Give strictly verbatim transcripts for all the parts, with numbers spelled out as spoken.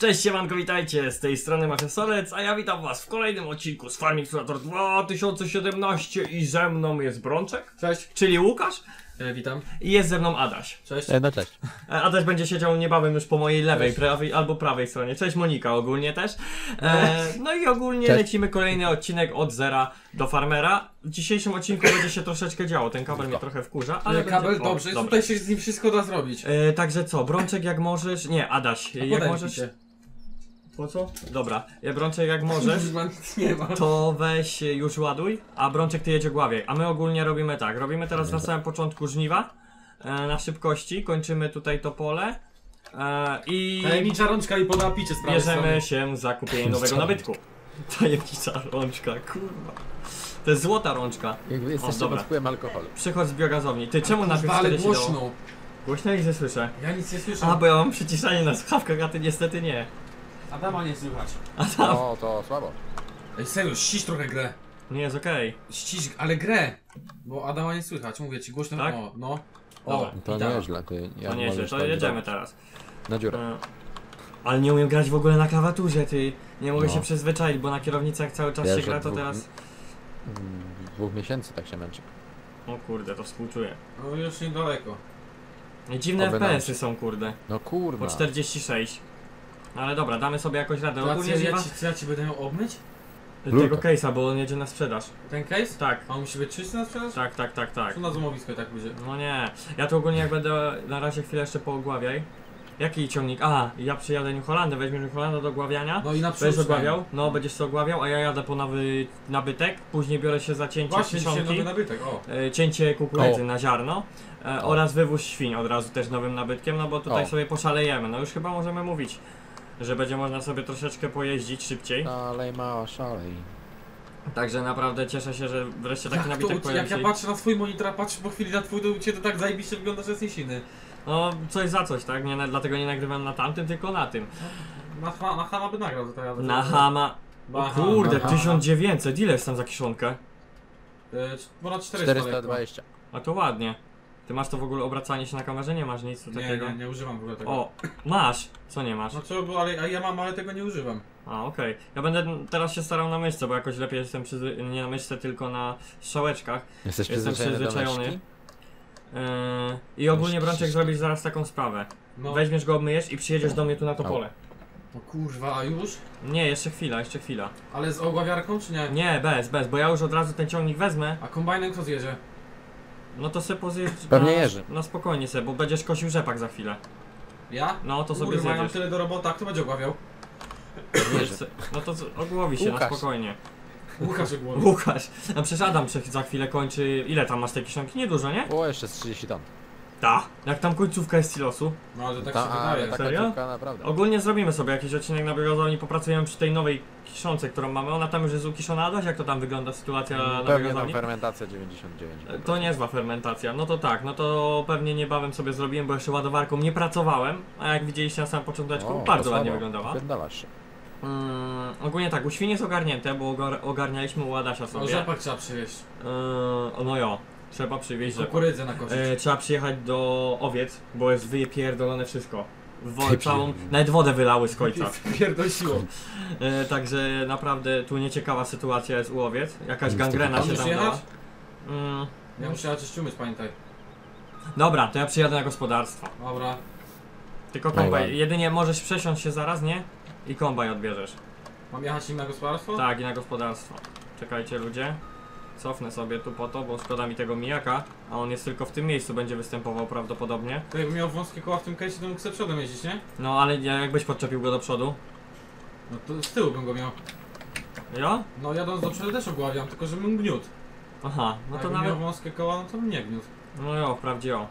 Cześć siemanko, witajcie, z tej strony Mafia Solec, a ja witam was w kolejnym odcinku z Farming Simulator dwa tysiące siedemnaście i ze mną jest Brączek. Cześć. Czyli Łukasz. E, witam. I jest ze mną Adaś. Cześć. E, no cześć. Adaś będzie siedział niebawem już po mojej lewej, prawej albo prawej stronie. Cześć Monika ogólnie też. E, no i ogólnie cześć. Lecimy kolejny odcinek od zera do farmera. W dzisiejszym odcinku będzie się troszeczkę działo, ten kabel mnie trochę wkurza, ale... Kabel, będzie... o, dobrze, dobrze, tutaj się z nim wszystko da zrobić. E, także co, Brączek jak możesz... Nie, Adaś, jak możesz... Się. Po co? Dobra, ja Brączek jak możesz, nie ma. To weź już ładuj, a Brączek ty jedź ogławiaj. A my ogólnie robimy tak, robimy teraz na samym początku żniwa, e, na szybkości, kończymy tutaj to pole e, i... Tajemnicza rączka i poda picie z prawej strony. Bierzemy się za kupienie nowego nabytku. Tajemnicza rączka, kurwa. To jest złota rączka. Jakby jesteście odpłynem alkoholu. Przychodź z biogazowni. Ty czemu najpierw cztery się dało? Głośno ich nie słyszę. Ja nic nie słyszę. A, bo ja mam przyciszanie na słuchawkach, a ty niestety nie. Adama nie słychać. Adam. No to słabo. Ej serio, ścisz trochę grę. Nie, jest okej. Okay. Ścisz, ale grę. Bo Adama nie słychać, mówię ci głośno. Tak? O, no. O, to nieźle, ty. Ja to nieźle, to jedziemy teraz. Na dziurę. Ale nie umiem grać w ogóle na klawiaturze, ty. Nie mogę no. się przyzwyczaić, bo na kierownicy jak cały czas Wiesz, się gra, to dwóch, teraz... Dwóch miesięcy tak się męczy. O kurde, to współczuję. No już niedaleko. Dziwne F P S-y są, kurde. No kurwa. Po czterdzieści sześć. Ale dobra, damy sobie jakoś radę. Ogólnie ja, ja, ci, ja ci będę miał obmyć? Tego case'a, bo on jedzie na sprzedaż. Ten case? Tak. A on musi być czysty na sprzedaż? Tak, tak, tak, tak. Tu na złomowisko i tak będzie. No nie. Ja tu ogólnie jak będę na razie chwilę jeszcze poogławiaj. Jaki ciągnik? A, ja przyjadę New Hollandę, weźmiesz New Hollanda do ogławiania. No i na przykład. ogławiał? No, będziesz to ogławiał, a ja jadę po nowy nabytek. Później biorę się za cięcie kiszonki, nowy nabytek, o. Cięcie kukurydzy o. na ziarno e, oraz wywóz świń od razu też nowym nabytkiem, no bo tutaj o. sobie poszalejemy. No już chyba możemy mówić, że będzie można sobie troszeczkę pojeździć szybciej. Szalej mała, szalej. Także naprawdę cieszę się, że wreszcie taki nabitek pojawi się. Jak ja patrzę na swój monitor, a patrzę po chwili na twój, to cię to tak zajebiście wygląda, że jesteś inny. No coś za coś, tak? Nie, dlatego nie nagrywam na tamtym, tylko na tym. Na, na, na Hama by nagrał to teraz. Na Hama... O kurde, tysiąc dziewięćset, ile jest tam za kiszonkę? E, ponad czterysta dwadzieścia. A to ładnie. Ty masz to w ogóle obracanie się na kamerze? Nie masz nic takiego? Nie, nie, nie używam w ogóle tego. O, masz! Co nie masz? No co, bo ale, ja mam, ale tego nie używam. A, okej. Okay. Ja będę teraz się starał na myszce, bo jakoś lepiej jestem przyzwy... nie na myszce, tylko na strzałeczkach. Jesteś przyzwyczajony jestem przyzwyczajony. Yy, I ogólnie Brączek zrobisz zaraz taką sprawę. No. Weźmiesz go, obmyjesz i przyjedziesz do mnie tu na to pole. No kurwa, a już? Nie, jeszcze chwila, jeszcze chwila. Ale z ogławiarką czy nie? Nie, bez, bez, bo ja już od razu ten ciągnik wezmę. A kombajnem kto zjedzie? No to se pozjeźdź pewnie jeży. No spokojnie se, bo będziesz kosił rzepak za chwilę. Ja? No to sobie zjedziesz. Mam tyle do roboty, a kto będzie ogławiał? Jerzy. No to ogłowi się Łukasz. na spokojnie. Łukasz ogłowi. Łukasz. No przecież Adam za chwilę kończy... Ile tam masz tej kiszonki? Niedużo, nie? O, jeszcze z trzydzieści tam. Ta. Jak tam końcówka jest silosu. No ale tak Ta, się wydaje. Serio? Naprawdę. Ogólnie zrobimy sobie jakiś odcinek na biogazowni, popracujemy przy tej nowej kiszonce, którą mamy. Ona tam już jest ukiszona, dość jak to tam wygląda sytuacja no, na biogazowni? Pewnie tam fermentacja dziewięćdziesiąt dziewięć. To niezła fermentacja, no to tak, no to pewnie niebawem sobie zrobiłem, bo jeszcze ładowarką nie pracowałem. A jak widzieliście na samym począteczku, o, bardzo ładnie wyglądała. Mm, ogólnie tak, u świn jest ogarnięte, bo ogarnialiśmy u Adasia sobie. O, rzepak trzeba przywieźć. Yy, no jo. Trzeba przywieźć kukurydzę na koszyk. E, trzeba przyjechać do owiec, bo jest wypierdolone wszystko. Wo całą, nawet wodę wylały z końca. Pierdosiło. E, także naprawdę tu nieciekawa sytuacja jest u owiec. Jakaś gangrena się tam dała. Mm. Ja muszę czyścić umyć, pamiętaj. Dobra, to ja przyjadę na gospodarstwo. Dobra. Tylko kombaj. Jedynie możesz przesiąść się zaraz, nie? I kombaj odbierzesz. Mam jechać im na gospodarstwo? Tak, i na gospodarstwo. Czekajcie ludzie. Cofnę sobie tu po to, bo szkoda mi tego mijaka, a on jest tylko w tym miejscu, będzie występował prawdopodobnie. To jakby miał wąskie koła w tym case'ie, to mógł sobie przodem jeździć, nie? No ale jakbyś podczepił go do przodu? No to z tyłu bym go miał. Ja? No jadąc do przodu też ogławiam, tylko że bym gniótł. Aha, no to nawet... miał wąskie koła, no to bym nie gniótł. No jo, wprawdzie o.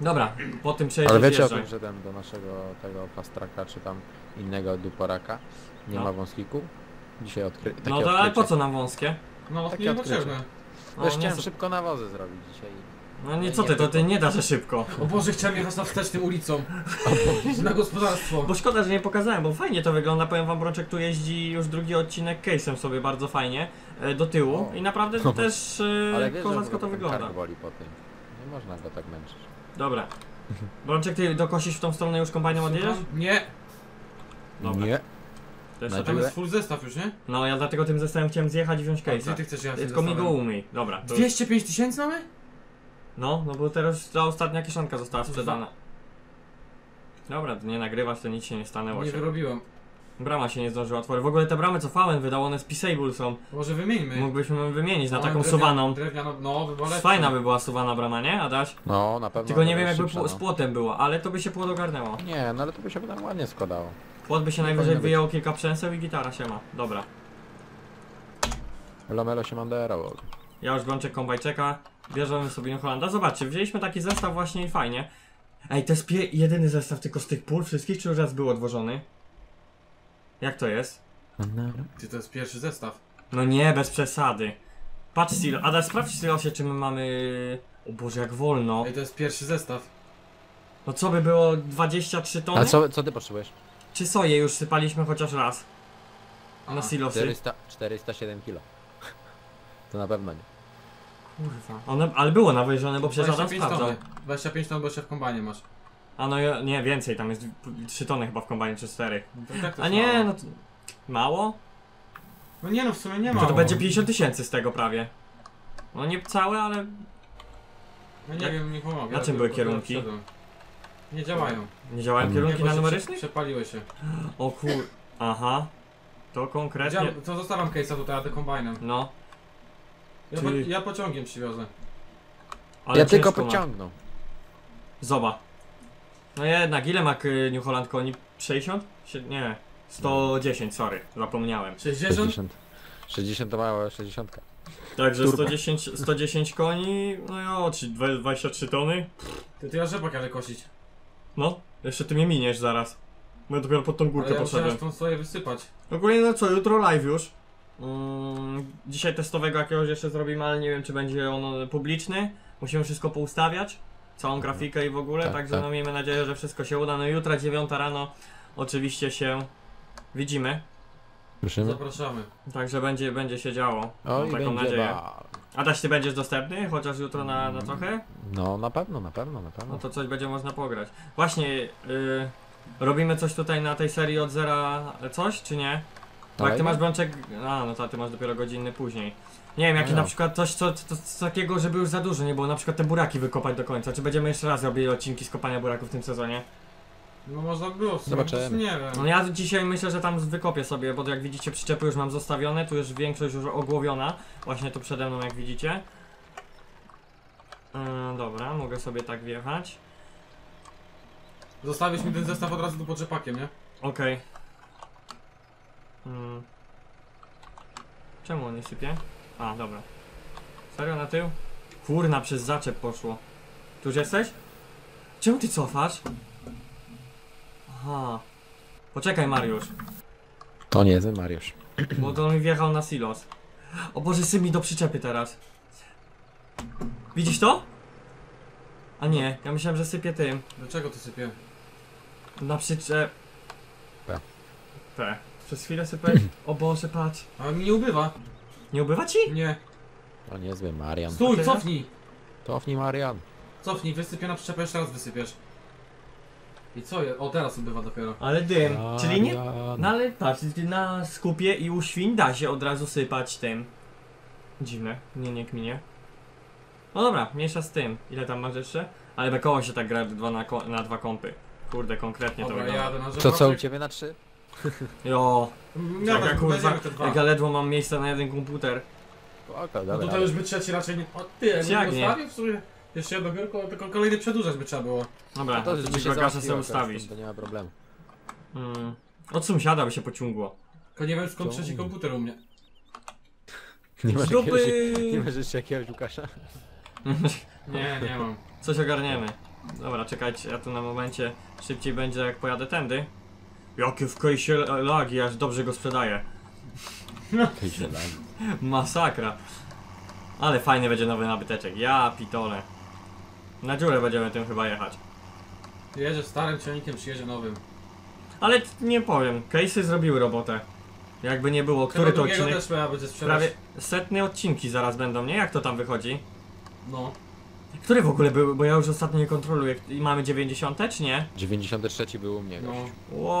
Dobra, po tym przejściu. Ale wiecie o tym, że tam do naszego tego Fastraka, czy tam innego duporaka nie no. ma wąskiku? Dzisiaj odkry... No to odkrycie. Ale po co nam wąskie? No, takie niepotrzebne. Wiesz, chciałem nie... szybko nawozy zrobić dzisiaj. No nie, co ty, to ty nie dasz szybko. O Boże, chciałem jechać na wstecznym ulicą. Na gospodarstwo. Bo szkoda, że nie pokazałem, bo fajnie to wygląda. Powiem wam, Brączek tu jeździ już drugi odcinek case'em sobie bardzo fajnie. Do tyłu o. i naprawdę to też yy, kozacko to wygląda. Boli po tym. Nie można go tak męczyć. Dobra. Brączek, ty dokosisz w tą stronę już kombajnem odjedziesz? Nie. Dobra. Nie. Też, a tam jest full zestaw już, nie? No ja dlatego tym zestawem chciałem zjechać i wziąć case'a. Gdzie ty chcesz jechać? Tylko mi go umyj. Dobra. To... dwieście pięć tysięcy mamy? No, no bo teraz ta ostatnia kieszonka została sprzedana. Dobra, to nie nagrywasz, to nic się nie stanęło. Nie się. Wyrobiłem. Brama się nie zdążyła otworzyć. W ogóle te bramy co Fałem wydał, one spisable są. Może wymieńmy. Mógłbyśmy wymienić na no, taką drewnian, suwaną. Drewniano, no, by była fajna by była suwana brama, nie Adaś? No, na pewno. Tylko nie wiem jakby szybsza, no. Z płotem było, ale to by się płot ogarnęło. Nie, no ale to by się nam ładnie składało. Płot by się nie najwyżej wyjął być. Kilka przęseł i gitara się ma. Dobra. Lamelo się manderał. Ja już Brączek kombajczeka. Bierzemy sobie New Hollanda. Zobaczcie, wzięliśmy taki zestaw właśnie i fajnie. Ej, to jest jedyny zestaw tylko z tych pól wszystkich, czy już raz był odwożony? Jak to jest? Czy to jest pierwszy zestaw? No nie, bez przesady. Patrz Silo, Adaś sprawdź Silosie, czy my mamy... O Boże, jak wolno. Ej, to jest pierwszy zestaw. No co by było, dwadzieścia trzy tony? A co, co ty potrzebujesz? Czy soję już sypaliśmy chociaż raz? A na silosy? czterysta, czterysta siedem kilo. To na pewno nie. Kurwa. One, ale było nawyżone, bo przecież Adam sprawdzał. dwadzieścia pięć ton, bo się w kombajnie masz. A no ja, nie, więcej, tam jest trzy tony chyba w kombajnie, czy cztery. No tak a nie, mało. No to, mało? No nie no, w sumie nie mało. To, to będzie pięćdziesiąt tysięcy z tego prawie. No nie całe, ale... No nie jak, wiem, nie pomogę. Na czym były kierunki? Nie działają. Nie działają hmm. kierunki nie, na numerycznych? Przepaliły się. O kur... Aha. To konkretnie... Dzia to zostawiam case'a tutaj, a te kombajnem. No. Ja, czyli... po, ja pociągiem przywiozę. Ale ja tylko pociągnął. Zobacz. No jednak, ile ma New Holland koni? sześćdziesiąt? Nie, sto dziesięć, sorry, zapomniałem. sześćdziesiąt? sześćdziesiąt to mała sześćdziesiątka. Także sto dziesięć koni, no jo, dwadzieścia trzy tony. Ty, ty ja rzepak ale kosić. No, jeszcze ty mnie miniesz zaraz. Bo dopiero pod tą górkę ale ja poszedłem. Ja tą swoje wysypać. Ogólnie no co, jutro live już. Mm, dzisiaj testowego jakiegoś jeszcze zrobimy, ale nie wiem czy będzie on publiczny. Musimy wszystko poustawiać. Całą grafikę i w ogóle, tak, także tak. No miejmy nadzieję, że wszystko się uda. No jutra dziewiąta rano oczywiście się widzimy. Słyszymy? Zapraszamy. Także będzie, będzie się działo. O, mam taką nadzieję. Ba... Adaś, ty będziesz dostępny? Chociaż jutro na, na trochę? No na pewno, na pewno, na pewno. No to coś będzie można pograć. Właśnie, yy, robimy coś tutaj na tej serii od zera coś, czy nie? Bo jak ty masz Brączek... A, no to ty masz dopiero godziny później. Nie wiem, jakie no. Na przykład coś co, co, co takiego, żeby już za dużo nie było, na przykład te buraki wykopać do końca. Czy będziemy jeszcze raz robili odcinki z kopania buraków w tym sezonie? No można było, zobaczymy. Nie wiem. No ja dzisiaj myślę, że tam wykopię sobie, bo jak widzicie przyczepy już mam zostawione, tu już większość już ogłowiona. Właśnie tu przede mną jak widzicie. Yy, dobra, mogę sobie tak wjechać. Zostawisz mi ten zestaw od razu tu pod rzepakiem, nie? Okej. Okay. Hmm. Czemu on nie sypie? A, dobra. Serio na tył? Kurna, przez zaczep poszło. Tu już jesteś? Czemu ty cofasz? Aha. Poczekaj, Mariusz. To nie jest Mariusz. Bo to on mi wjechał na silos. O Boże, syp mi do przyczepy teraz. Widzisz to? A nie, ja myślałem, że sypie tym. Do czego to sypie? Na przyczep... P. P. Przez chwilę sypałeś? O Boże, patrz. A mi nie ubywa. Nie ubywa ci? Nie. To niezły Marian. Stój, cofnij! Cofnij Marian. Cofnij, wysypię na przyczepę, jeszcze raz wysypiesz. I co? O, teraz ubywa dopiero. Ale dym, Marian. Czyli nie... No ale patrz, na skupie i u świń da się od razu sypać tym. Dziwne, nie, nie kminie. No dobra, mniejsza z tym. Ile tam masz jeszcze? Ale bekoło się tak gra dwa na, na dwa kąpy. Kurde, konkretnie dobra, to wygląda. Ja to co u ciebie na trzy? Jo, ja tak, tak, kurwa, jak ja ledwo mam miejsca na jeden komputer. Oka, no tutaj już by trzeci raczej nie... O ty, jak ja nie ustawię w sumie jeszcze jedno biurko, tylko kolejny przedłużać by trzeba było. Dobra, to tylko kasę sobie ustawić. To nie ma problemu. Hmm. Od sąsiada by się pociągło. Tylko nie wiem skąd trzeci komputer u mnie. Nie masz jakiegoś, jeszcze jakiegoś Łukasza? Nie, nie mam. Coś ogarniemy. Dobra, czekajcie, ja tu na momencie szybciej będzie jak pojadę tędy. Jakie w Case'ie lagi, aż dobrze go sprzedaję. Masakra. Ale fajny będzie nowy nabyteczek, ja pitole. Na dziurę będziemy tym chyba jechać. Jedzie starym ciągnikiem, przyjedzie nowym. Ale nie powiem, Case'y zrobiły robotę. Jakby nie było, który to odcinek... Też będzie sprzedać. Prawie setne odcinki zaraz będą, nie? Jak to tam wychodzi? No. Który w ogóle był? Bo ja już ostatnio nie kontroluję. I mamy dziewięćdziesiąty czy nie? dziewięćdziesiąty trzeci był u mnie no.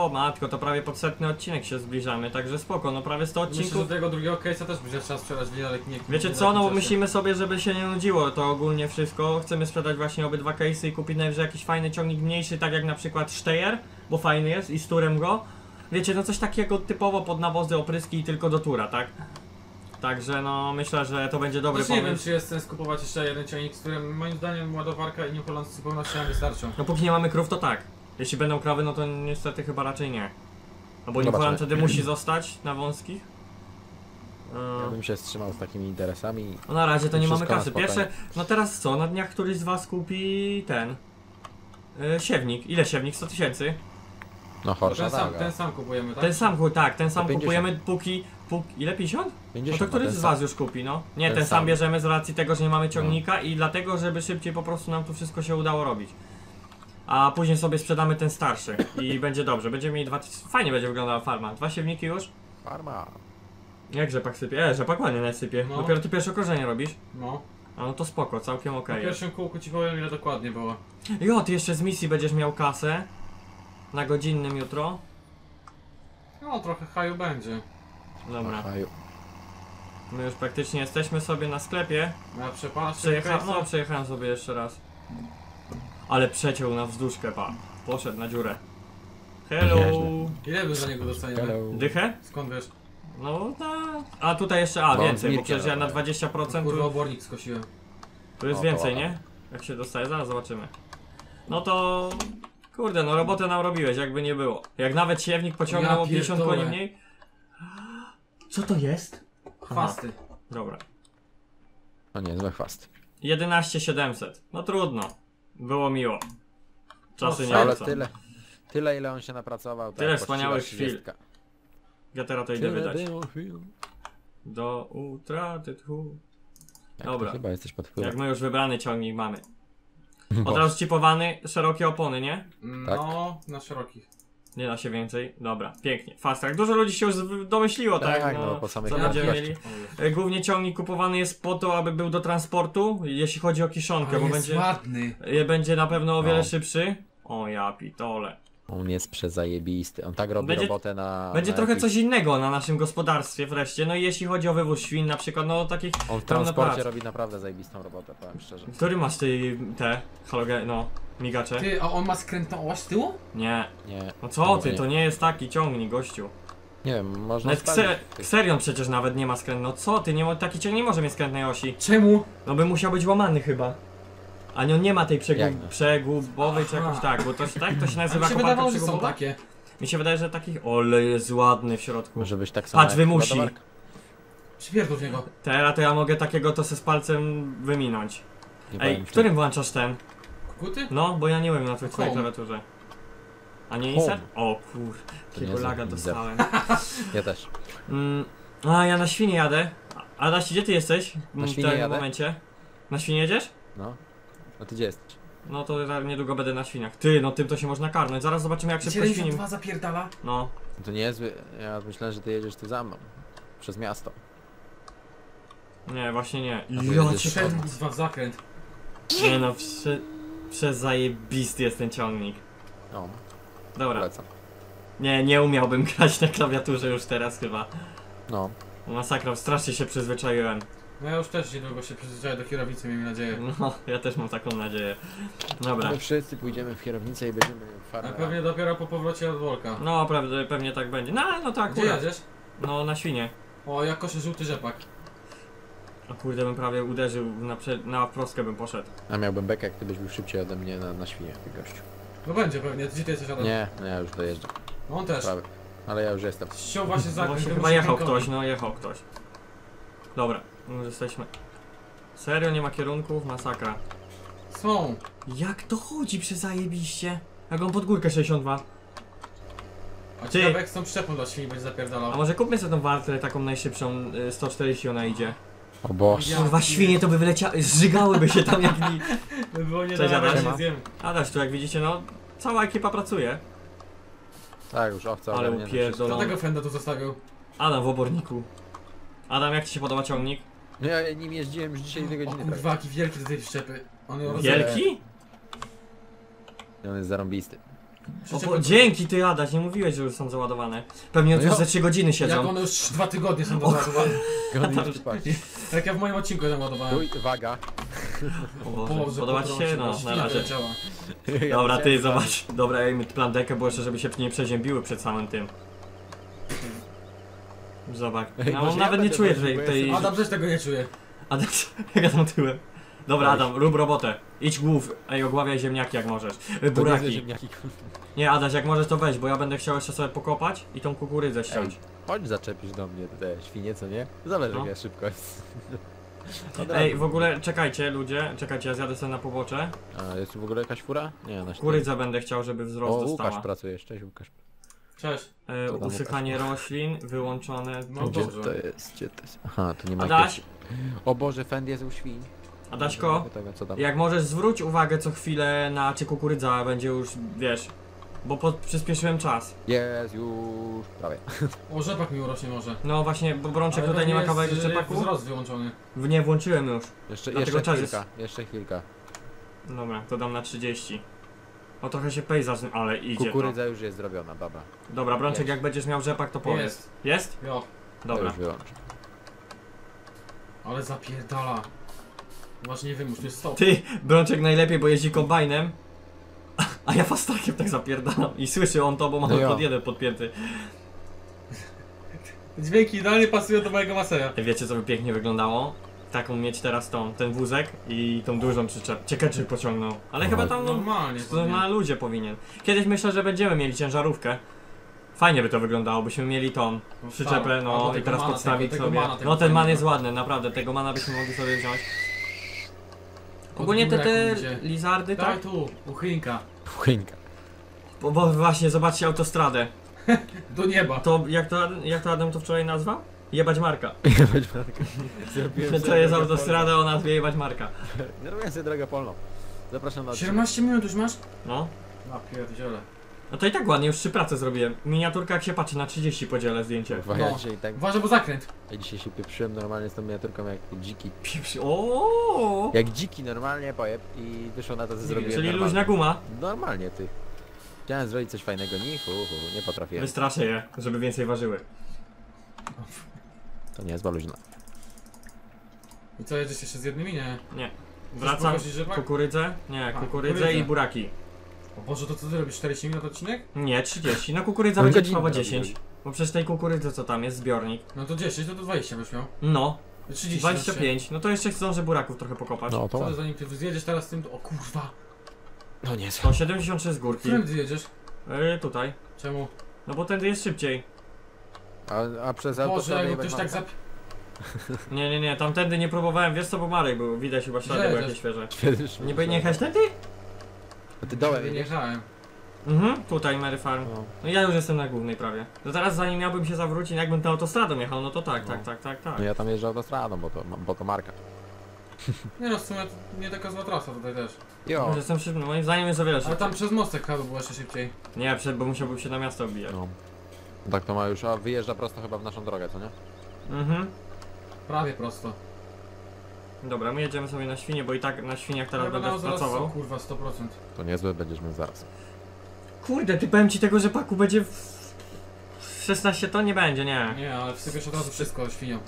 O matko, to prawie pod setny odcinek się zbliżamy, także spoko, no prawie sto odcinków. Myślę, że do tego drugiego case'a też będzie trzeba sprzedać wiele, nie. Wiecie co, no bo myślimy sobie, żeby się nie nudziło to ogólnie wszystko. Chcemy sprzedać właśnie obydwa case'y i kupić najwyżej jakiś fajny ciągnik mniejszy, tak jak na przykład Steyr, bo fajny jest i z turem go. Wiecie, no coś takiego typowo pod nawozy, opryski i tylko do tura, tak? Także no myślę, że to będzie dobry pomysł. Nie wiem, czy jest sens kupować jeszcze jeden ciągnik, z którym moim zdaniem ładowarka i New Holland z zupełnością wystarczą. No póki nie mamy krów to tak. Jeśli będą krowy, no to niestety chyba raczej nie. No bo New Holland wtedy musi zostać na wąskich. Ja bym się wstrzymał z takimi interesami. No na razie to nie mamy kasy. Pierwsze, no teraz co? Na dniach któryś z was kupi ten yy, siewnik. Ile siewnik? sto tysięcy? No chorsza ten sam, ten sam kupujemy, tak? Ten sam, tak, ten sam kupujemy póki... póki ile? pięćdziesiąt? pięćdziesiąt no to któryś z was sam. Już kupi, no. Nie, ten, ten sam bierzemy z racji tego, że nie mamy ciągnika no. I dlatego, żeby szybciej po prostu nam to wszystko się udało robić. A później sobie sprzedamy ten starszy i będzie dobrze, będziemy mieli dwa... Fajnie będzie wyglądała farma, dwa siewniki już. Farma. Jak rzepak sypie? E, rzepak ładnie nie sypie. No. Dopiero ty pierwsze korzenie robisz. No. A no to spoko, całkiem okej. Okay. W pierwszym kółku ci powiem, ile dokładnie było. Jo, ty jeszcze z misji będziesz miał kasę. Na godzinnym jutro? No trochę haju będzie. Dobra. My już praktycznie jesteśmy sobie na sklepie. Ja przepalam Przejecha No przejechałem sobie jeszcze raz. Ale przeciął na wzduszkę, pa. Poszedł na dziurę. Hello! Ile by za niego dostaniemy? Dychę? Skąd wiesz? No na... A tutaj jeszcze, a więcej, bo przecież ja na dwadzieścia procent... Kurwa, obornik skosiłem. Tu jest więcej, nie? Jak się dostaje, zaraz zobaczymy. No to... Kurde, no robotę nam robiłeś, jakby nie było. Jak nawet siewnik pociągnął o pięćdziesiąt koni mniej. Co to jest? Chwasty. Aha. Dobra. No nie, dwa chwasty. jedenaście siedemset. No trudno. Było miło. Czasy nie. Ale tyle, tyle ile on się napracował. Tyle tak, wspaniałych chwil. Ja teraz to idę wydać. Do utraty tchu. Dobra. Chyba jesteś pod wpływem. Jak my już wybrany ciągnik mamy. Od razu chipowany, szerokie opony, nie? No, tak. Na szerokich. Nie da się więcej. Dobra, pięknie. Fastrac. Dużo ludzi się już domyśliło, tak? Tak, no, no po samej co będziemy mieli. Głównie ciągnik kupowany jest po to, aby był do transportu, jeśli chodzi o kiszonkę, o, bo jest będzie ładny. Będzie na pewno o wiele no. szybszy. O ja pitole. On jest przezajebisty. On tak robi będzie, robotę na... Będzie na trochę jakiś... coś innego na naszym gospodarstwie wreszcie. No i jeśli chodzi o wywóz świn na przykład, no takich... On w transporcie na robi naprawdę zajebistą robotę, powiem szczerze. Który masz ty te halogeny, no, migacze? Ty, a on ma skrętną oś z tyłu? Nie. Nie. No co no, ty, nie. To nie jest taki ciągnik, gościu. Nie wiem, można nawet Xerion przecież nawet nie ma skrętnej. No co ty, nie ma... taki ciągnik nie może mieć skrętnej osi. Czemu? No by musiał być łamany chyba. A on nie ma tej przegub przegubowej czy jakoś tak, bo to, tak to się nazywa. A mi się wydawało, że są takie. Mi się wydaje, że takich. Ole jest ładny w środku. Może być tak samo. Patrz, wymusi. Przypierdol w niego. Teraz to ja mogę takiego to se z palcem wyminąć. Nie. Ej, w którym włączasz ten? Kukuty? No, bo ja nie wiem na twojej twojej klawiaturze. A nie insert? O kur... Jakiego laga dostałem. Ja też. Mm, a ja na świnie jadę. Adaś, gdzie ty jesteś? Na w tym jadę. Momencie. Na świnie jedziesz? No. A ty gdzie jesteś? No to niedługo będę na świniach. Ty, no tym to się można karmić. Zaraz zobaczymy jak szybko świnim. dwa zapierdala? No. To nie jest... Ja myślałem, że ty jedziesz tu za mną. Przez miasto. Nie, właśnie nie. Ja cię w zakręt. Nie no, prze... przezajebisty jest ten ciągnik. No. Dobra. Polecam. Nie, nie umiałbym grać na klawiaturze już teraz chyba. No. Masakra, strasznie się przyzwyczaiłem. No ja już też niedługo się przyzwyczaję do kierownicy, miejmy nadzieję. No, ja też mam taką nadzieję. Dobra. My wszyscy pójdziemy w kierownicę i będziemy farmera. A pewnie dopiero po powrocie od Wolka. No, prawda, pewnie tak będzie. No, no tak. Gdzie jedziesz? No, na świnie. O, ja koszę żółty rzepak. A kurde, bym prawie uderzył, na, na prostkę bym poszedł. A miałbym bekę, jak ty byś był szybciej ode mnie na, na świnie, ty gościu. No będzie pewnie, gdzie ty jesteś ode mnie? Nie, ja już dojeżdżam. No on też. Prawie. Ale ja już jestem. Ściął właśnie za no, chyba jechał ktoś, no jechał ktoś. Dobra. No, jesteśmy. Serio, nie ma kierunków? Masakra. Są. Jak to chodzi przezajebiście? Jak on pod górkę sześćdziesiąt dwa. A ty jak są szczepą dla świni, będzie zapierdalał. A może kupmy sobie tą wartę taką najszybszą, sto czterdzieści ona idzie. O boże. Kurwa, świnie to by wyleciały, zżygałyby się tam jak mi. By było nie zjem. Adaś, tu jak widzicie, no cała ekipa pracuje. Tak, już owca. Ale upierdolony. Dlatego Fenda tu zostawił. Adam w oborniku. Adam, jak ci się podoba ciągnik? No ja nim jeździłem już dzisiaj dwie godziny. Waki wielkie do tej szczepy. On ją wielki? On jest zarąbisty. O, po, dzięki ty, Adaś, nie mówiłeś, że już są załadowane. Pewnie od no dwudziestu trzech godziny siedzą. Jak one już dwa tygodnie są załadowane. Tak ja w moim odcinku załadowałem. Waga. Podoba ci się? No, na razie. Dobra, ty zobacz. Dobra, ja im plan dekę, bo jeszcze żeby się nie przeziębiły przed samym tym. Zobacz. No, on nawet nie czuje tej... tej... Adam też tego nie czuje. Adam, jak tam tyłem. Dobra Adam, rób robotę. Idź głów, ej, ogławiaj ziemniaki jak możesz. Buraki. Nie Adaś, jak możesz to weź, bo ja będę chciał jeszcze sobie pokopać i tą kukurydzę ściąć. Ej, chodź zaczepisz do mnie te świnie, co nie? Zależy no. Ja szybko. Ej, w ogóle czekajcie ludzie, czekajcie, ja zjadę sobie na pobocze. A, jest tu w ogóle jakaś fura? Nie, na kukurydzę będę chciał, żeby wzrost o, dostała. Łukasz pracujesz, cześć Łukasz. Cześć. E, usychanie Łukasz? Roślin, wyłączone. No, gdzie dobrze. To jest, gdzie to jest? Aha, tu nie ma Adaś. Jakiegoś... O Boże, Fend jest u świń. Adaśko, jak możesz zwróć uwagę co chwilę na czy kukurydza będzie już, wiesz, bo pod, przyspieszyłem czas. Jest już prawie. O, rzepak mi urośnie może. No właśnie, bo Brączek ale tutaj nie ma kawałek rzepaku. Wzrost wyłączony. W, nie, włączyłem już. Jeszcze, jeszcze czas chwilka, jest... jeszcze chwilka. Dobra, to dam na trzydzieści. O, trochę się pejzaż, ale idzie kukurydza to. Już jest zrobiona, baba. Dobra, Brączek, jest. Jak będziesz miał rzepak to powiedz. Jest? Jest? Jo. Dobra. Już ale zapierdala. Właśnie nie wiem, już nie stop. Ty, Brączek najlepiej, bo jeździ kombajnem. A ja Fastraciem tak zapierdalam. I słyszy on to, bo mam no pod jeden podpięty. Dźwięki idealnie pasują do mojego Masseya. Wiecie co by pięknie wyglądało? Taką mieć teraz tą, ten wózek i tą dużą przyczepę. Ciekaczy pociągnął. Ale no, chyba tam no, normalnie to na ludzie powinien. Kiedyś myślę, że będziemy mieli ciężarówkę. Fajnie by to wyglądało, byśmy mieli tą przyczepę, no i teraz podstawić sobie. No ten man jest ładny, naprawdę, tego mana byśmy mogli sobie wziąć. Ogólnie te, te lizardy, tak? Tak, tu, uchynka. Uchynka. Bo, bo właśnie, zobaczcie autostradę. Do nieba. To jak, to, jak to Adam to wczoraj nazwał? Jebać Marka. Jebać Marka. To jest autostrada polną. O nazwie Jebać Marka. Zrobiłem sobie drogę polną. Zapraszam na siedemnaście minut już masz? No. Na pierdziele. No to i tak ładnie, już trzy prace zrobiłem. Miniaturka jak się patrzy, na trzydzieści podzielę zdjęcie. Uważaj, no. Tak... bo zakręt. Ja dzisiaj się pieprzyłem normalnie z tą miniaturką jak dziki. Pieprzy... O! Jak dziki normalnie pojeb i wyszło na to, co zrobiłem. Czyli normalnie. Luźna guma. Normalnie ty. Chciałem zrobić coś fajnego, nie, hu, hu, nie potrafię. Wystraszę je, żeby więcej ważyły. To nie jest ba luźna. I co, jedziesz jeszcze z jednymi, nie? Nie. Wracam, kukurydzę? Nie, A, kukurydzę, kukurydzę i buraki. O Boże, to co ty robisz? czterdzieści minut odcinek? Nie, trzydzieści. No kukurydza będzie trwała dziesięć. Bo przecież tej kukurydzy co tam jest, zbiornik. No to dziesięć, no to dwadzieścia byś miał. No. trzydzieści, dwadzieścia pięć. No to jeszcze zdążę buraków trochę pokopać. No to co ty, zanim ty zjedziesz teraz z tym... O kurwa. No nie, co? sto siedemdziesiąt trzy z górki. Którym ty jedziesz? Yy, tutaj. Czemu? No bo tędy jest szybciej. A, a przez autostradę Boże, ktoś tak zap... Nie, nie, nie, tamtędy nie próbowałem. Wiesz co, bo Marek był, widać chyba ślady, były jakieś świeże. Nie, nie jechać tędy? A ty dołem wyjeżdżałem. Mhm, tutaj Mary Farm. No ja już jestem na głównej prawie. No teraz zanim miałbym się zawrócić, jakbym tą autostradą jechał, no to tak, no. tak, tak, tak, tak. No ja tam jeżdżę autostradą, bo to, bo to marka. Nie no, w sumie nie taka zła trasa tutaj też. Jo. Jestem szybny, moim zdaniem jest o wiele szybciej. Ale tam przez mostek chyba było jeszcze szybciej. Nie, bo musiałbym się na miasto obijać. No. Tak to ma już, a wyjeżdża prosto chyba w naszą drogę, co nie? Mhm. Prawie prosto. Dobra, my jedziemy sobie na świnie, bo i tak na świniach teraz będę pracował. O kurwa, sto procent. To niezłe będziesz miał zaraz. Kurde, ty powiem ci tego rzepaku będzie w... szesnaście to nie będzie, nie. Nie, ale wsypiesz od razu wszystko świnią.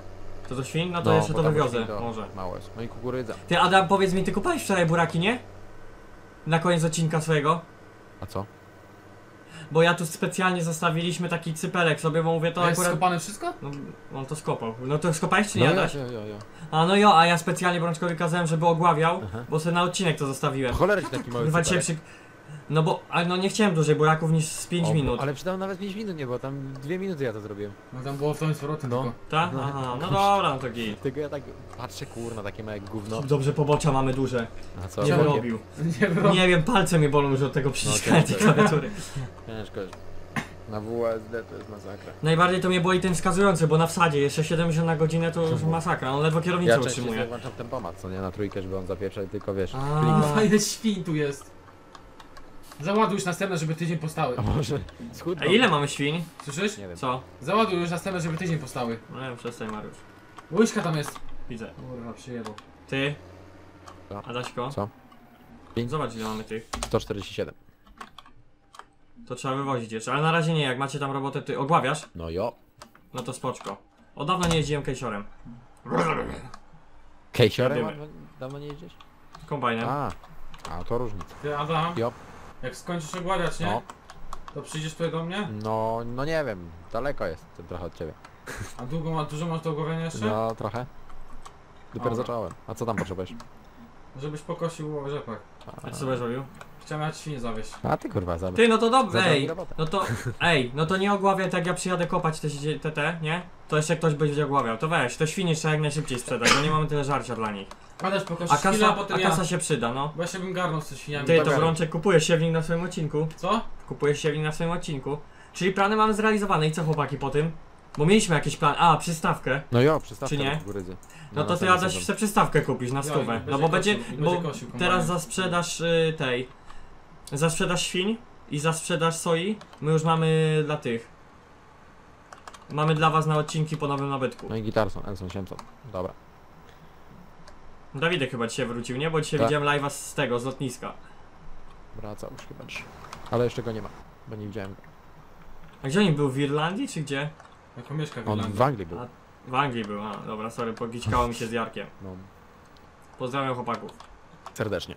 To do świn? No to no, jeszcze to wywiozę, do... może. Małe jest. No i kukurydza. Ty Adam, powiedz mi, ty kupałeś wczoraj buraki, nie? Na koniec odcinka swojego. A co? Bo ja tu specjalnie zostawiliśmy taki cypelek sobie, bo mówię to jest akurat... skopane wszystko? No, on to skopał. No to skopałeś czy nie? No Adaś? Ja, ja, ja, ja. A no jo, a ja specjalnie Brączkowi kazałem, żeby ogławiał, aha. Bo sobie na odcinek to zostawiłem. Cholerę taki tak, mały przy... No bo, a, no nie chciałem dłużej buraków niż z pięć o, minut. Ale przydał nawet pięć minut nie było, tam dwie minuty ja to zrobiłem. No tam było w tym zwrotem no. Tak? No. Aha, no dobra, no to git. Tylko ja tak patrzę, kurna, takie małe gówno. Dobrze, pobocza mamy duże. A co? Nie robił. Nie, nie, nie wiem, palce mnie bolą już od tego przyciskania tej klawiatury. Ciężko. Na W S D to jest masakra. Najbardziej to mnie boli ten wskazujący, bo na wsadzie jeszcze siedemdziesiąt na godzinę to już masakra, on ledwo kierownicę ja utrzymuje. Ja włączam tempomat, co nie na trójkę, żeby on zapieprzał, tylko wiesz. A ile świn tu jest. Załaduj już następne, żeby tydzień postały. A może? A ile mamy świń? Słyszysz? Nie wiem. Co? Załaduj już następne, żeby tydzień postały. No nie wiem, przestań Mariusz. Łyżka tam jest. Widzę. Kurwa, przyjebał. Ty? Co? Adaśko? Co? Zobacz, ile mamy tych. sto czterdzieści siedem. To trzeba wywozić jeszcze, ale na razie nie, jak macie tam robotę, ty ogławiasz? No jo. No to spoczko. Od dawna nie jeździłem case'orem. Case'orem? Dawno nie jeździsz? Kombajnem. A, a to różnica. Ty Adam, jo. Jak skończysz ogławiać, nie? No. To przyjdziesz tutaj do mnie? No, no nie wiem, daleko jest trochę od ciebie. A długo ma, dużo masz do ogławiania jeszcze? No trochę. Dopiero Dobra. zacząłem. A co tam potrzebujesz? Żebyś pokosił rzepak. A, a co byś robił? Chciałem nawet świnie zawieść. A ty kurwa zabierz. Ty no to dobrze, ej, no to, ej, no to nie ogławiaj, tak jak ja przyjadę kopać te, te, te, nie? To jeszcze ktoś będzie ogławiał, to weź, to świnie trzeba jak najszybciej sprzedać, bo nie mamy tyle żarcia dla nich. A też pokaż świnia, a kasa ja... się przyda, no. Bo ja się bym garnął z tymi świniami. Ty to Brączek kupuje siewnik na swoim odcinku. Co? Kupuje siewnik na swoim odcinku. Czyli plany mamy zrealizowane i co chłopaki po tym? Bo mieliśmy jakiś plan, a przystawkę. No jo, przystawkę. Czy nie? No, no to ty Adaś sobie przystawkę kupić na stówę. No bo będzie, bo teraz za sprzedaż y, tej, za sprzedaż świń i za sprzedaż soi, my już mamy dla tych. Mamy dla was na odcinki po nowym nabytku. No i gitarson, Elson, siemson, dobra. Dawidek chyba dzisiaj wrócił, nie? Bo dzisiaj tak. widziałem live'a z tego, z lotniska. Wracał już chyba, ale jeszcze go nie ma, bo nie widziałem go. A gdzie on był? W Irlandii czy gdzie? Jako mieszka w Irlandii. On w Anglii był. A, w Anglii był, a dobra, sorry, pogićkało mi się z Jarkiem. No. Pozdrawiam chłopaków. Serdecznie.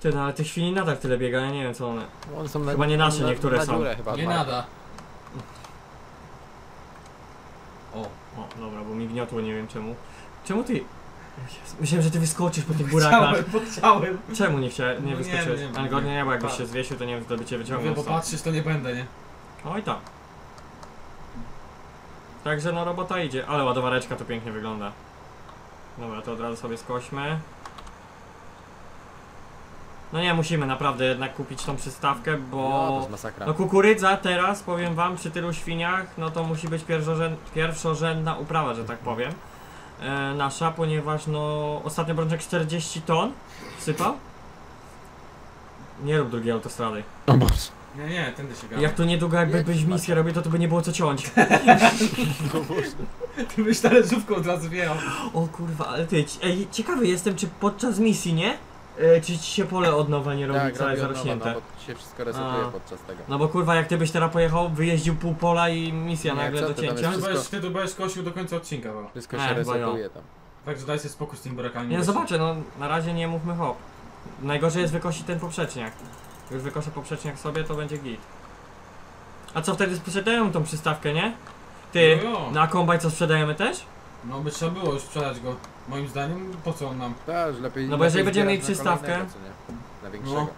Ty, no ale tych świni nadal tyle biega, ja nie wiem co one. one są chyba na, nie nasze, na, niektóre na są. Chyba nie nada. O, o, dobra, bo mi gniotło, nie wiem czemu. Czemu ty... Myślałem, że ty wyskoczysz po tych burakach. Podciałem. Czemu nie chciałem, nie no wyskoczyłeś? Ale godnie nie, bo jakbyś się zwiesił, to nie wiem, to by cię wyciągnął. No bo patrzysz, to nie będę, nie? Oj tak. Także no robota idzie, ale ładowareczka to pięknie wygląda. Dobra, to od razu sobie skośmy. No nie, musimy naprawdę jednak kupić tą przystawkę, bo... No, to jest masakra. No kukurydza teraz, powiem wam, przy tylu świniach, no to musi być pierwszorzędna, pierwszorzędna uprawa, że tak powiem. E, nasza, ponieważ no... Ostatnio Brączek czterdzieści ton wsypał. Nie rób drugiej autostrady. O Boże. Nie, nie, tędy się gada. Jak to niedługo jakby byś misję robił, to to by nie było co ciąć. Ty byś talerzówką od razu wjechał. O kurwa, ale ty, ej, ciekawy jestem, czy podczas misji, nie? E, czy ci się pole od nowa nie robi, tak, całe zarośnięte? Tak, no bo się wszystko resetuje A. podczas tego. No bo kurwa, jak ty byś teraz pojechał, wyjeździł pół pola i misja nie, nagle do cięcia. Ty to będziesz kosił do końca odcinka, bo. Wszystko się resetuje tam. Także daj sobie spokój z tym burakami. Nie, no zobaczę, no na razie nie mówmy hop. Najgorzej jest wykosić ten poprzeczniak. Już wykoszę poprzeczniak sobie, to będzie git. A co wtedy sprzedają tą przystawkę, nie? Ty, no, no. na kombaj co sprzedajemy też? No by trzeba było już sprzedać go. Moim zdaniem po co on nam? Też, lepiej, no bo jeżeli będziemy mieli przystawkę na większego. No.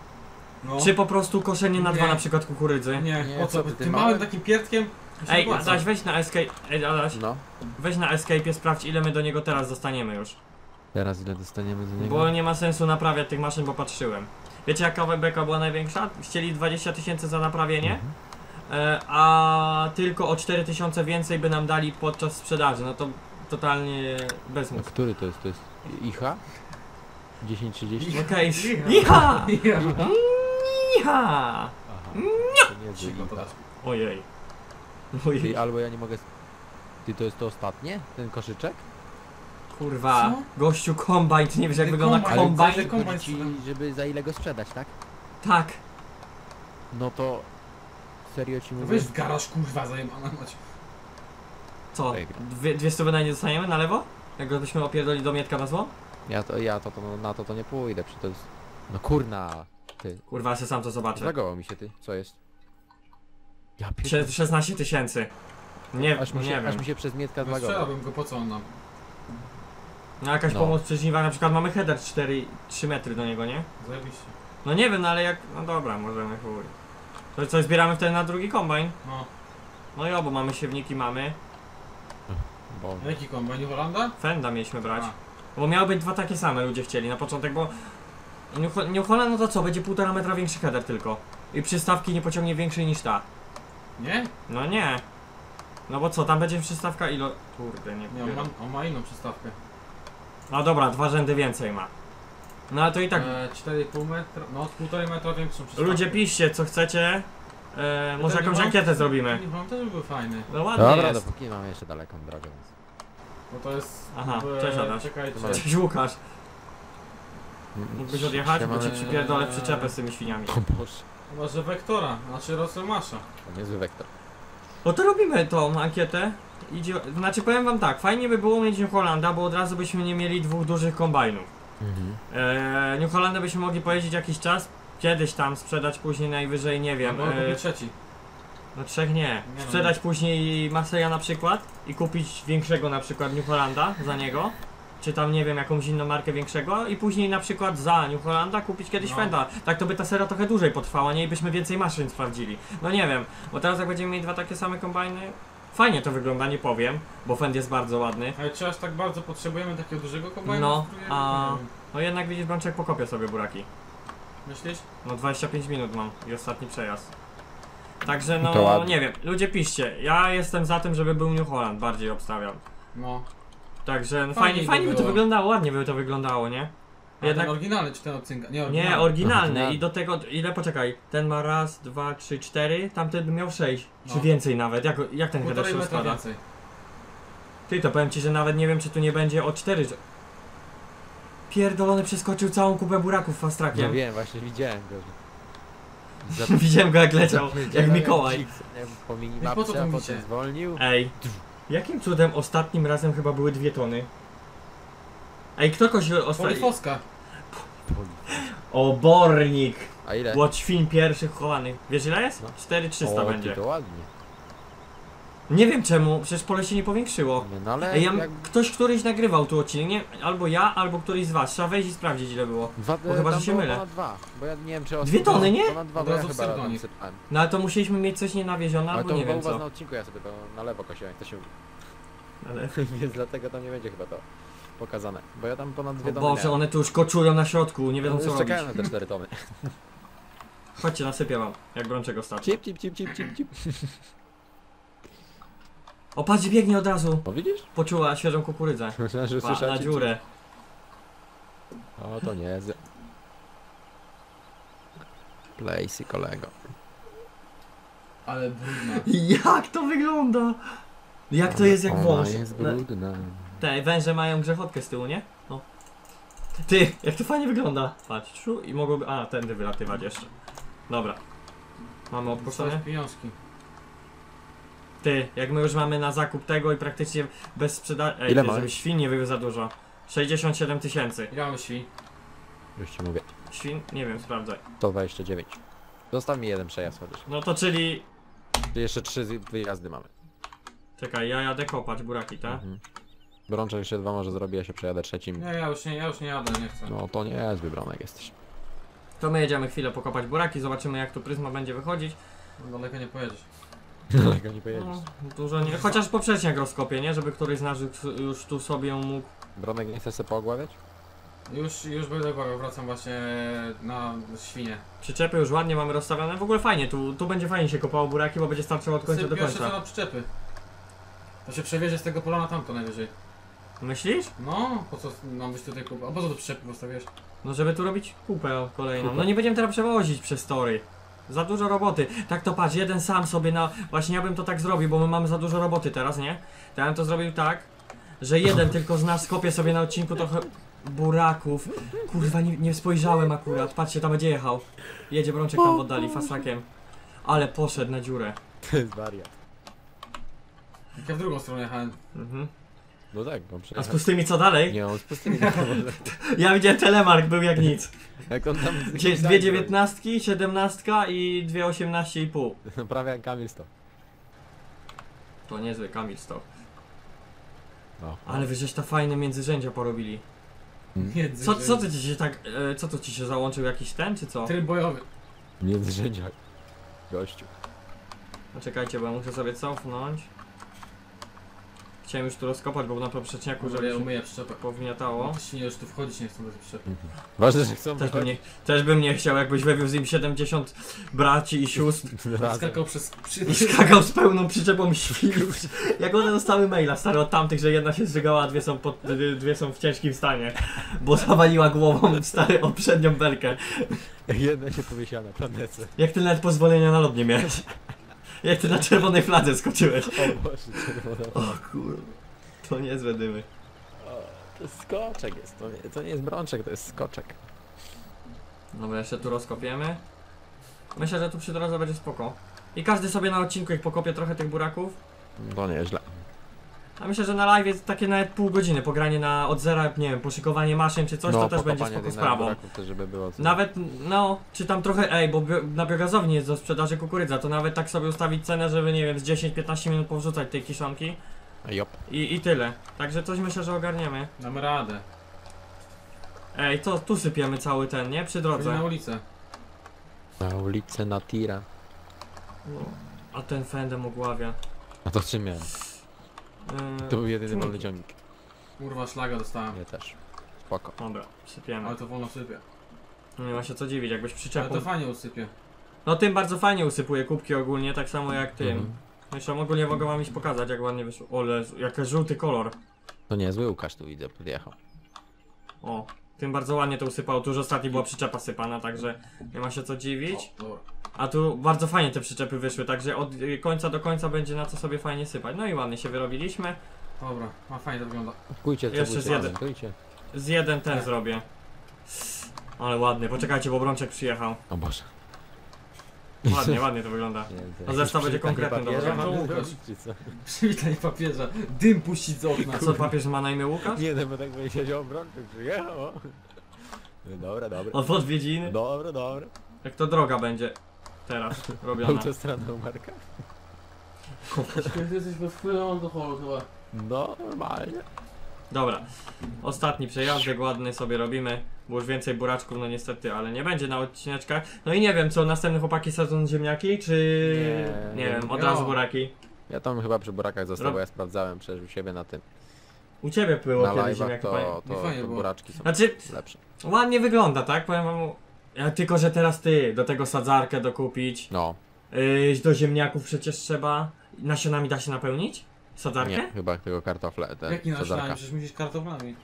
No. Czy po prostu koszenie na nie. dwa na przykład kukurydzy? Nie, nie. O co? Ty, ty małym, małym takim pierdkiem? Ej, Adaś, weź na escape. Ej, Adaś, no. weź na escape, sprawdź ile my do niego teraz dostaniemy już. Teraz ile dostaniemy do niego? Bo nie ma sensu naprawiać tych maszyn, bo patrzyłem. Wiecie jaka beka była największa? Chcieli dwadzieścia tysięcy za naprawienie, mhm. e, a tylko o cztery tysiące więcej by nam dali podczas sprzedaży. No to totalnie bez mózgu. A który to jest? To jest I H A? dziesięć trzydzieści? No Case. I H A! I H A! Ojej. Ojej. Albo ja nie mogę... Ty to jest to ostatnie? Ten koszyczek? Kurwa, co? Gościu kombajn, nie wiesz jak wygląda kombajn. Ale kombajn ci, żeby za ile go sprzedać, tak? Tak. No to... Serio ci mówię? Weź w garaż, kurwa, zajebana mać. Co? Dwie, dwie stówy na nie dostaniemy na lewo? Jak go byśmy opierdoli do Mietka na zło? Ja to, ja to, to na to to nie pójdę, przecież to jest... No kurna, ty. Kurwa, się sam to zobaczę. Zagało mi się, ty, co jest? Ja pierdolę. szesnaście tysięcy. Nie, aż nie się, wiem. Aż mi się przez Mietka zagało. Strzelałbym go, po co on nam? No jakaś no. pomoc przy żniwach, na przykład mamy header cztery, trzy metry do niego, nie? Zajebiście. No nie wiem, no ale jak... No dobra, możemy chuj. To co, zbieramy wtedy na drugi kombajn? No. No i obo, mamy siewniki, mamy. Bo... Jaki kombajn? New Hollanda? Fenda mieliśmy brać. A. Bo miały być dwa takie same, ludzie chcieli na początek, bo... New Holland, no to co, będzie półtora metra większy header tylko. I przystawki nie pociągnie większej niż ta. Nie? No nie. No bo co, tam będzie przystawka ilo... Kurde, nie wiem. Nie, on, on ma inną przystawkę. No dobra, dwa rzędy więcej ma. No ale to i tak... E, cztery i pół metra, no półtora metra większą przystawkę. Ludzie piszcie co chcecie. E, może jakąś ankietę zrobimy. Też był fajny. No ładnie jest. Dobra, dopóki mamy jeszcze daleką drogę. No to jest... Aha, by... cześć Adaś. Czekajcie. Cześć Łukasz. Mógłbyś odjechać, bo cię przypierdolę w przyczepę z tymi świniami. Chyba, że Wektora, znaczy Rosamasha. To niezły Wektor. No to robimy tą ankietę. Idzie... Znaczy powiem wam tak, fajnie by było mieć New Hollanda, bo od razu byśmy nie mieli dwóch dużych kombajnów. Mhm. Eee, New Hollanda byśmy mogli pojeździć jakiś czas, kiedyś tam sprzedać, później najwyżej, nie wiem. No eee... trzeci. No trzech nie. nie sprzedać no, nie. Później Masseya na przykład i kupić większego na przykład New Hollanda za niego. Czy tam, nie wiem, jakąś inną markę większego i później na przykład za New Hollanda kupić kiedyś no. Fenda. Tak to by ta seria trochę dłużej potrwała, nie? I byśmy więcej maszyn sprawdzili. No nie wiem, bo teraz jak będziemy mieli dwa takie same kombajny, fajnie to wygląda, nie powiem, bo Fend jest bardzo ładny. Ale czy aż tak bardzo potrzebujemy takiego dużego kombajnu? No, a... no jednak widzisz, Brączek pokopie sobie buraki. Myślisz? No dwadzieścia pięć minut mam i ostatni przejazd. Także no, no nie wiem, ludzie piszcie, ja jestem za tym, żeby był New Holland, bardziej obstawiam. No. Także no fajnie, fajnie by to wyglądało, ładnie by to wyglądało, nie? Jednak... Ten oryginalny czy ten odcinka? Nie, oryginalny. Nie, oryginalny i do tego, ile poczekaj, ten ma raz, dwa, trzy, cztery, tamten miał sześć, no. Czy więcej nawet, jak, jak ten header się rozkłada? Ty, to powiem ci, że nawet nie wiem, czy tu nie będzie o cztery, że... Pierdolony przeskoczył całą kupę buraków Fastraciem. Ja wiem, właśnie widziałem go. Zap... widziałem go jak leciał, jak Mikołaj. Po minimapce, a potem zwolnił. Ej. Jakim cudem ostatnim razem chyba były dwie tony? Ej, kto kogoś ostatni... Polifoska. Obornik. A ile? Łoćwin pierwszych chowanych. Wiesz ile jest? No. cztery tysiące trzysta będzie. To ładnie. Nie wiem czemu, przecież pole się nie powiększyło. Nie, no ale Ej, ja, jak... ktoś któryś nagrywał tu odcinek, nie? Albo ja, albo któryś z was. Trzeba wejść i sprawdzić ile było. Dwa, bo chyba, że się mylę. Dwa, bo ja nie wiem, czy dwie tony, nie? Dwa, bo ja chyba no ale to musieliśmy mieć coś nienawiezione, albo to nie wiem co. Ale na odcinku ja sobie to na lewo kosiłem, jak to się... Ale... Więc dlatego tam nie będzie chyba to pokazane. Bo ja tam ponad dwie o tony Boże, miałem. One tu już koczują na środku, nie wiedzą no, co robić. Czekają na te cztery tony. Chodźcie, nasypię wam, jak Brączek ostatnio. Cip, cip, cip, cip, cip, cip. O, patrz, biegnie od razu. O, widzisz? Poczuła świeżą kukurydzę. Pa, na dziurę. O, to nie. Playsy, kolego. Ale brudna. Jak to wygląda? Jak to jest jak wąż? Ona jest brudna. Te węże mają grzechotkę z tyłu, nie? No. Ty, jak to fajnie wygląda. Patrz, czu i mogłoby... A, tędy wylatywać jeszcze. Dobra. Mamy odpuszczone? Ty, jak my już mamy na zakup tego i praktycznie bez sprzedaży. Ej, ile ty, żeby świn nie wywiózł za dużo. sześćdziesiąt siedem tysięcy. Ile mam świn? Już ci mówię. Świn? Nie wiem, sprawdzaj. sto dwadzieścia dziewięć. Zostaw mi jeden przejazd chociaż. No to czyli... Czyli jeszcze trzy wyjazdy mamy. Czekaj, ja jadę kopać buraki, tak? Mhm. Brączek jeszcze dwa może zrobi, ja się przejadę trzecim. Nie, ja już nie, ja już nie jadę, nie chcę. No to nie jest wybronek jesteś. To my jedziemy chwilę pokopać buraki, zobaczymy jak tu pryzma będzie wychodzić. No daleko nie pojedziesz. No, nie no, dużo nie. Chociaż poprzeczniak rozkopię, nie? Żeby któryś z nas już tu sobie mógł. Bronek, nie chcesz się poogławiać? Już, już będę gławiał, wracam właśnie na świnie. Przyczepy już ładnie mamy rozstawione, w ogóle fajnie, tu, tu będzie fajnie się kopało buraki, bo będzie starczyło od końca do końca. Sypię się na przyczepy. To się przewiezie z tego pola na tamto najwyżej. Myślisz? No, po co mam być tutaj kupę? A po co do przyczepy postawiasz? No żeby tu robić kupę kolejną, kupę. No nie będziemy teraz przewozić przez tory. Za dużo roboty. Tak to patrz, jeden sam sobie na... Właśnie ja bym to tak zrobił, bo my mamy za dużo roboty teraz, nie? To ja bym to zrobił tak, że jeden tylko z nas skopie sobie na odcinku trochę buraków. Kurwa, nie, nie spojrzałem akurat. Patrzcie, tam będzie jechał. Jedzie Brączek tam w oddali, Fastrakiem. Ale poszedł na dziurę. To jest wariat. Jak ja w drugą stronę jechałem. Mhm. No tak, mam przejechać. A z pustymi co dalej? Nie, on z pustymi. Ja widziałem telemark, był jak nic. Jak on tam z dwie dziewiętnastki, siedemnastka i dwie osiemnaście i pół. No prawie jak Kamil Stop. To niezły Kamil Stop. No. Ale wy żeś ta fajne międzyrzędzia porobili. Hmm. Co, co ty ci się tak, e, co to ci się załączył jakiś ten czy co? Tryb bojowy. Międzyrzędzia. Gościu. No czekajcie, bo ja muszę sobie cofnąć. Chciałem już tu rozkopać, bo na poprzeczniaku, żeby ja umyję przyczepę. Powmiatało. Właśnie już tu wchodzić nie chcą do tej przyczepy. Ważne, że chcą też bym, nie, też bym nie chciał, jakbyś wywiózł im siedemdziesiąt braci i sióstr. Skakał przez... I skakał z pełną przyczepą świrów. Jak one dostały maila, stary, od tamtych, że jedna się zżygała, a dwie są, pod, dwie są w ciężkim stanie. Bo zawaliła głową, stary, o przednią belkę. Jedna się powiesiła na planece. Jak ty nawet pozwolenia na lot nie miałeś. Jak ty na czerwonej fladze skoczyłeś. O Boże, czerwona. O kurwa. To niezłe dymy. O, to skoczek jest, to nie, to nie jest brączek, to jest skoczek. Dobra, jeszcze tu rozkopiemy. Myślę, że tu przy drodze będzie spoko. I każdy sobie na odcinku ich pokopie trochę tych buraków. To nieźle. A myślę, że na live jest takie nawet pół godziny pogranie na od zera, nie wiem, poszykowanie maszyn czy coś, no, to też będzie spoko sprawą. Też, żeby było coś. Nawet, no, czy tam trochę, ej, bo bio, na biogazowni jest do sprzedaży kukurydza, to nawet tak sobie ustawić cenę, żeby, nie wiem, z dziesięć do piętnastu minut powrzucać tej kiszonki. Jop. I, I tyle. Także coś myślę, że ogarniemy. Dam radę. Ej, to tu sypiemy cały ten, nie? Przy drodze. Na ulicę. Na ulicę, na tira. No, a ten Fendem ogławia. A to czym miałem? Eee, to był jedyny wolny dzionik. Kurwa, szlaga dostałem. Ja też. Spoko. Dobra, sypiemy. Ale to wolno sypie. Nie ma się co dziwić, jakbyś przyczepł. Ale to fajnie usypie. No tym bardzo fajnie usypuje kubki ogólnie, tak samo jak tym. Mhm. Zresztą ogólnie mogę wam iść pokazać, jak ładnie wyszło. Ole, jaki żółty kolor. To niezły Łukasz tu widzę, podjechał. O, tym bardzo ładnie to usypał. Tu już ostatni była przyczepa sypana, także nie ma się co dziwić. O, a tu bardzo fajnie te przyczepy wyszły, także od końca do końca będzie na co sobie fajnie sypać. No i ładnie się wyrobiliśmy. Dobra, ma fajnie to wygląda. Kujcie, co jeszcze z jeden, z jeden ten tak zrobię. Ale ładny, poczekajcie, bo Brączek przyjechał. O Boże. Ładnie, ładnie to wygląda. A zresztą będzie konkretny, dobrze? No Łukasz. Przywitaj papieża, dym puści z okna. A co, papież ma na imię Łukasz? Nie, no bo tak będzie siedział, Brączek przyjechał. No, dobra, dobra. Od odwiedziny? Dobra, dobra. Jak to droga będzie teraz robiona. Autostradą Marka? Jesteś bez wpływu alkoholu chyba. No, normalnie. Dobra, ostatni przejazdek ładny sobie robimy, bo już więcej buraczków, no niestety, ale nie będzie na odcineczkach. No i nie wiem, co następne chłopaki sadzą ziemniaki, czy nie, nie wiem, od razu buraki. Ja tam chyba przy burakach został, bo ja sprawdzałem przecież u siebie na tym. U ciebie było na kiedyś ziemniaki, to, to, to, to buraczki są znaczy, lepsze. Ładnie wygląda, tak? Powiem wam, ja, tylko że teraz ty, do tego sadzarkę dokupić, no. Yy, do ziemniaków przecież trzeba, nasionami da się napełnić? Sadzarkę? Nie, chyba tylko kartofle. Jakie nasionami? Przecież musisz kartoflami.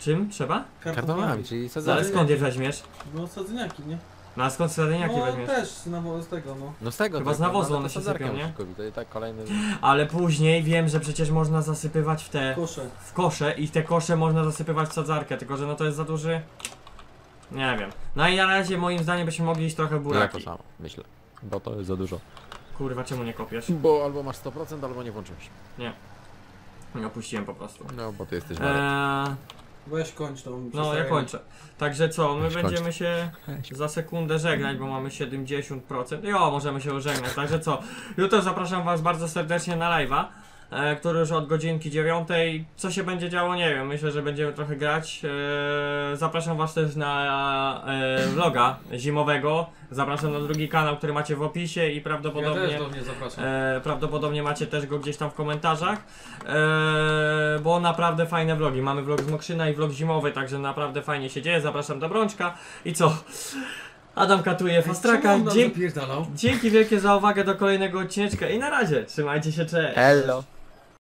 Czym trzeba? Kartoflami, kartoflami czyli sadzarkę. Ale skąd je weźmiesz? No sadzeniaki, nie? No a skąd sadzeniaki no, weźmiesz? No też z, nawozu, z tego, no. No z tego. Chyba z nawozu one się sypią, nie? Kupić, to i tak kolejny... Ale później wiem, że przecież można zasypywać w te... Kosze. W kosze i te kosze można zasypywać w sadzarkę, tylko że no to jest za duży... Nie wiem. No i na razie moim zdaniem byśmy mogli iść trochę w buraki. No to samo, myślę. Bo to jest za dużo. Kurwa, czemu nie kopiesz? Bo albo masz sto procent, albo nie włączyłeś. Nie. Nie opuściłem po prostu. No bo ty jesteś eee... Bo ja się kończę. No ja kończę. Także co, my będziemy kończy. się za sekundę żegnać, bo mamy siedemdziesiąt procent. Jo, możemy się żegnać. Także co, jutro zapraszam was bardzo serdecznie na live'a, który już od godzinki dziewiątej. Co się będzie działo, nie wiem, myślę, że będziemy trochę grać. Zapraszam was też na vloga zimowego. Zapraszam na drugi kanał, który macie w opisie i prawdopodobnie ja też do mnie zapraszam. Prawdopodobnie macie też go gdzieś tam w komentarzach, bo naprawdę fajne vlogi. Mamy vlog z Mokrzyna i vlog zimowy, także naprawdę fajnie się dzieje. Zapraszam do Brączka i co? Adam katuje Fastraka. Dzięki, dzięki wielkie za uwagę do kolejnego odcineczka i na razie. Trzymajcie się, cześć. Hello.